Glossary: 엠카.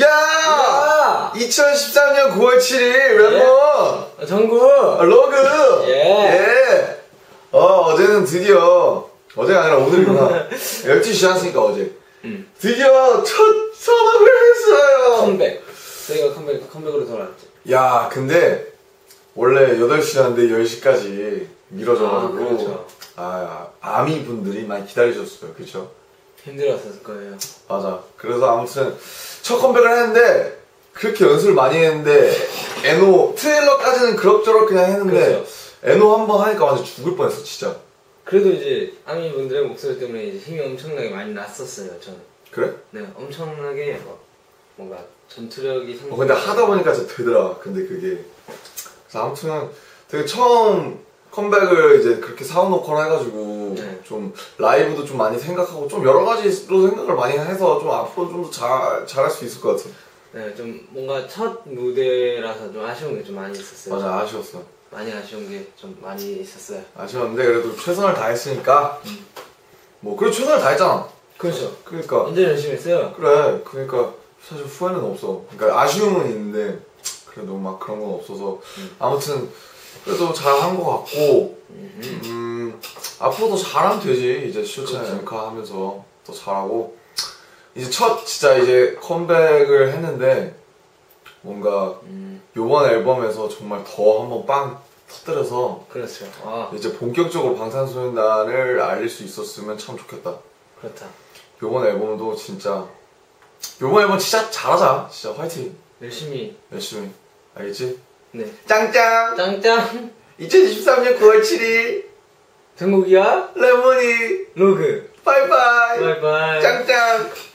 야! 2013년 9월 7일 멤버 정구 로그 예. 어제는 드디어 어제가 아니라 오늘이구나. 12시 지났으니까 어제 드디어 첫 선업을 했어요. 컴백. 저희가 컴백으로 돌아왔죠. 야 근데 원래 8시였는데 10시까지 미뤄져가지고 그렇죠. 아미 분들이 많이 기다리셨어요. 그렇죠? 힘들었을 거예요. 맞아. 그래서 아무튼 첫 컴백을 했는데 그렇게 연습을 많이 했는데 NO 트레일러까지는 그럭저럭 그냥 했는데 NO 한 번 하니까 완전 죽을 뻔했어 진짜. 그래도 이제 아미 분들의 목소리 때문에 이제 힘이 엄청나게 많이 났었어요 저는. 그래? 네 엄청나게 뭔가 전투력이 생기고 근데 하다 보니까 진짜 되더라. 근데 그게 그래서 아무튼 되게 처음 컴백을 이제 그렇게 사오놓거나 해가지고 네. 좀 라이브도 좀 많이 생각하고 좀 여러 가지로 생각을 많이 해서 좀 앞으로 좀 더 잘할 수 있을 것 같아요. 네, 좀 뭔가 첫 무대라서 좀 아쉬운 게 좀 많이 있었어요. 맞아, 아쉬웠어. 많이 아쉬운 게 좀 많이 있었어요. 아쉬웠는데 그래도 최선을 다했으니까 뭐 그래도 최선을 다했잖아. 그렇죠. 그러니까 완전 열심히 했어요. 그래, 그러니까 사실 후회는 없어. 그러니까 아쉬움은 있는데 그래도 막 그런 건 없어서 아무튼. 그래도 잘한 것 같고 앞으로도 잘하면 되지. 이제 쇼차 엠카 하면서 더 잘하고 이제 첫 진짜 이제 컴백을 했는데 뭔가 요번 앨범에서 정말 더 한번 빵 터뜨려서 그렇죠. 아. 이제 본격적으로 방탄소년단을 알릴 수 있었으면 참 좋겠다. 그렇다. 요번 앨범도 진짜 요번 앨범 진짜 잘하자. 진짜 화이팅. 열심히 알겠지? 네. 짱짱! 짱짱! 2023년 9월 7일. 정국이야? 레몬이. 로그. 바이바이. 짱짱!